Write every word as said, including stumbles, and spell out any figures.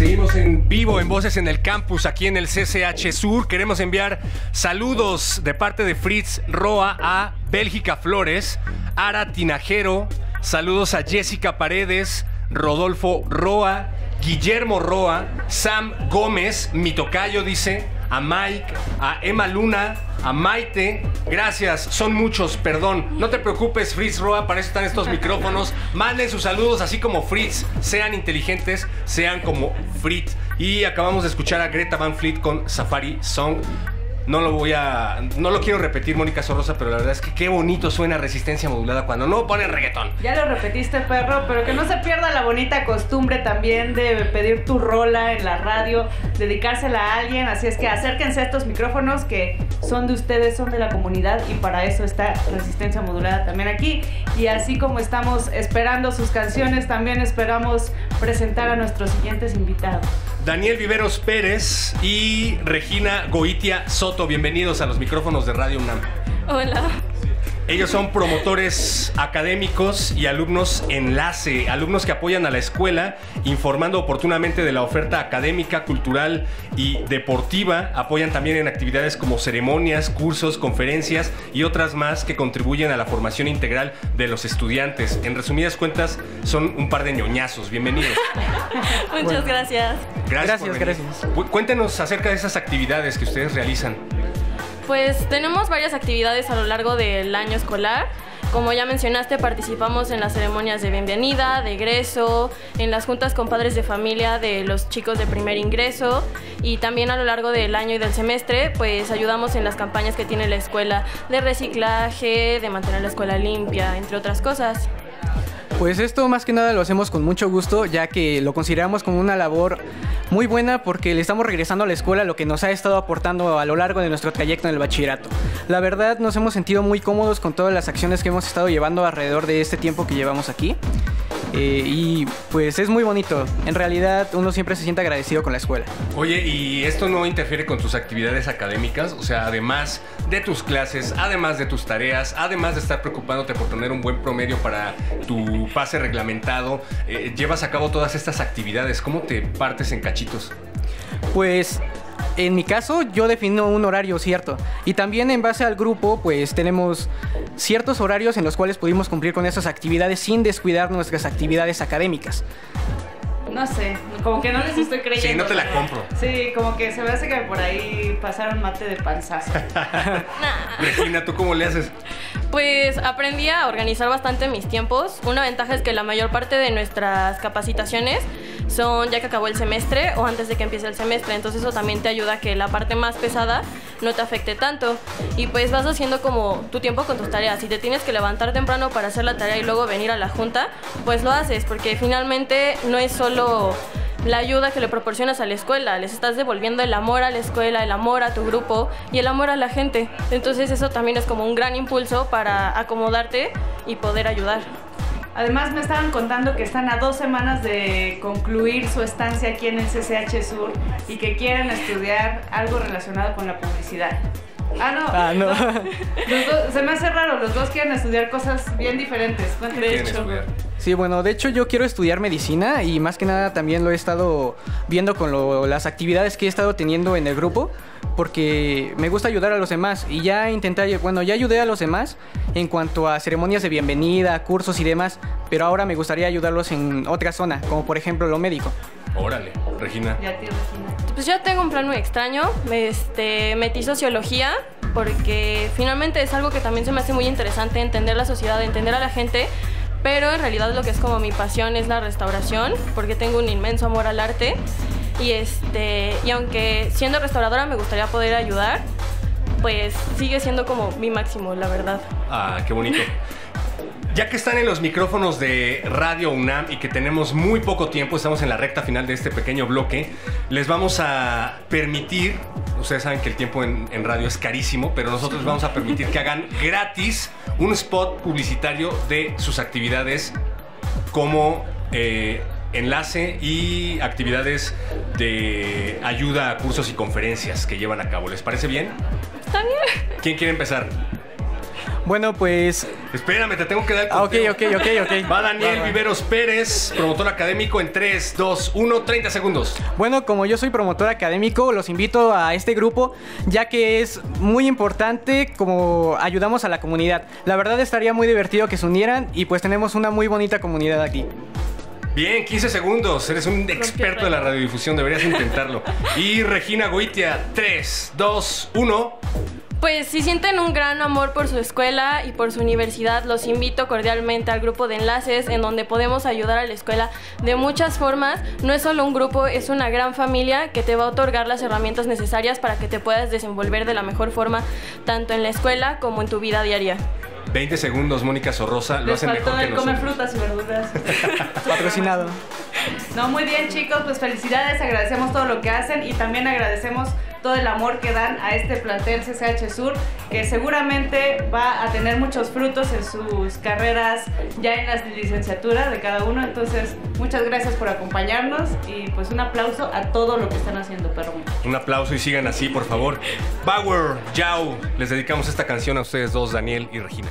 Seguimos en vivo en Voces en el Campus, aquí en el C C H Sur. Queremos enviar saludos de parte de Fritz Roa a Bélgica Flores, Ara Tinajero, saludos a Jessica Paredes, Rodolfo Roa, Guillermo Roa, Sam Gómez, mi tocayo dice, a Mike, a Emma Luna, a Maite, gracias, son muchos, perdón. No te preocupes, Fritz Roa, para eso están estos micrófonos. Manden sus saludos, así como Fritz. Sean inteligentes, sean como Fritz. Y acabamos de escuchar a Greta Van Fleet con Safari Song. No lo voy a... No lo quiero repetir, Mónica Zorroza, pero la verdad es que qué bonito suena Resistencia Modulada cuando no pone reggaetón. Ya lo repetiste, perro, pero que no se pierda la bonita costumbre también de pedir tu rola en la radio, dedicársela a alguien. Así es que acérquense a estos micrófonos que son de ustedes, son de la comunidad, y para eso está Resistencia Modulada también aquí. Y así como estamos esperando sus canciones, también esperamos presentar a nuestros siguientes invitados. Daniel Viveros Pérez y Regina Goitia Soto, bienvenidos a los micrófonos de Radio UNAM. Hola. Ellos son promotores académicos y alumnos enlace, alumnos que apoyan a la escuela informando oportunamente de la oferta académica, cultural y deportiva. Apoyan también en actividades como ceremonias, cursos, conferencias y otras más que contribuyen a la formación integral de los estudiantes. En resumidas cuentas, son un par de ñoñazos. Bienvenidos. Muchas bueno. gracias. Gracias, gracias, gracias. Cuéntenos acerca de esas actividades que ustedes realizan. Pues tenemos varias actividades a lo largo del año escolar. Como ya mencionaste, participamos en las ceremonias de bienvenida, de egreso, en las juntas con padres de familia de los chicos de primer ingreso, y también a lo largo del año y del semestre, pues ayudamos en las campañas que tiene la escuela de reciclaje, de mantener la escuela limpia, entre otras cosas. Pues esto más que nada lo hacemos con mucho gusto, ya que lo consideramos como una labor muy buena porque le estamos regresando a la escuela lo que nos ha estado aportando a lo largo de nuestro trayecto en el bachillerato. La verdad nos hemos sentido muy cómodos con todas las acciones que hemos estado llevando alrededor de este tiempo que llevamos aquí. Eh, y pues es muy bonito. En realidad uno siempre se siente agradecido con la escuela. Oye, ¿y esto no interfiere con tus actividades académicas? O sea, además de tus clases, además de tus tareas, además de estar preocupándote por tener un buen promedio para tu pase reglamentado, eh, llevas a cabo todas estas actividades. ¿Cómo te partes en cachitos? Pues... en mi caso, yo defino un horario cierto, y también en base al grupo, pues tenemos ciertos horarios en los cuales pudimos cumplir con esas actividades sin descuidar nuestras actividades académicas. No sé, como que no les estoy creyendo. Sí, no te la compro. Sí, como que se me hace que por ahí pasaron mate de panzazo. Regina, ¿tú cómo le haces? Pues aprendí a organizar bastante mis tiempos. Una ventaja es que la mayor parte de nuestras capacitaciones son ya que acabó el semestre o antes de que empiece el semestre, entonces eso también te ayuda a que la parte más pesada no te afecte tanto, y pues vas haciendo como tu tiempo con tus tareas. Si te tienes que levantar temprano para hacer la tarea y luego venir a la junta, pues lo haces, porque finalmente no es solo la ayuda que le proporcionas a la escuela, les estás devolviendo el amor a la escuela, el amor a tu grupo y el amor a la gente, entonces eso también es como un gran impulso para acomodarte y poder ayudar. Además, me estaban contando que están a dos semanas de concluir su estancia aquí en el C C H Sur y que quieren estudiar algo relacionado con la publicidad. Ah, no. Ah, no. Los dos, se me hace raro, los dos quieren estudiar cosas bien diferentes. De hecho. Sí, bueno, de hecho yo quiero estudiar medicina, y más que nada también lo he estado viendo con lo, las actividades que he estado teniendo en el grupo, porque me gusta ayudar a los demás, y ya intenté, bueno, ya ayudé a los demás en cuanto a ceremonias de bienvenida, cursos y demás, pero ahora me gustaría ayudarlos en otra zona, como por ejemplo lo médico. Órale, Regina. Ya tío, Regina. Pues yo tengo un plan muy extraño, este, metí sociología, porque finalmente es algo que también se me hace muy interesante, entender la sociedad, entender a la gente, pero en realidad lo que es como mi pasión es la restauración, porque tengo un inmenso amor al arte, y, este, y aunque siendo restauradora me gustaría poder ayudar, pues sigue siendo como mi máximo, la verdad. Ah, qué bonito. Ya que están en los micrófonos de Radio UNAM y que tenemos muy poco tiempo, estamos en la recta final de este pequeño bloque, les vamos a permitir, ustedes saben que el tiempo en, en radio es carísimo, pero nosotros les vamos a permitir que hagan gratis un spot publicitario de sus actividades como eh, enlace y actividades de ayuda a cursos y conferencias que llevan a cabo. ¿Les parece bien? Está bien. ¿Quién quiere empezar? Bueno, pues... Espérame, te tengo que dar el conteo. Ah, ok, ok, ok, ok. Va Daniel va, va. Viveros Pérez, promotor académico, en tres, dos, uno, treinta segundos. Bueno, como yo soy promotor académico, los invito a este grupo, ya que es muy importante como ayudamos a la comunidad. La verdad estaría muy divertido que se unieran y pues tenemos una muy bonita comunidad aquí. Bien, quince segundos. Eres un experto de la radiodifusión, deberías intentarlo. Y Regina Goitia, tres, dos, uno. Pues si sienten un gran amor por su escuela y por su universidad, los invito cordialmente al grupo de enlaces, en donde podemos ayudar a la escuela de muchas formas. No es solo un grupo, es una gran familia que te va a otorgar las herramientas necesarias para que te puedas desenvolver de la mejor forma, tanto en la escuela como en tu vida diaria. veinte segundos, Mónica Zorroza, lo hacen mejor que nosotros. Comer frutas y verduras. Patrocinado. No, muy bien, chicos, pues felicidades, agradecemos todo lo que hacen y también agradecemos todo el amor que dan a este plantel C C H Sur, que seguramente va a tener muchos frutos en sus carreras, ya en las licenciaturas de cada uno. Entonces, muchas gracias por acompañarnos y pues un aplauso a todo lo que están haciendo, perro. Un aplauso y sigan así, por favor. Bauer, Yao, les dedicamos esta canción a ustedes dos, Daniel y Regina.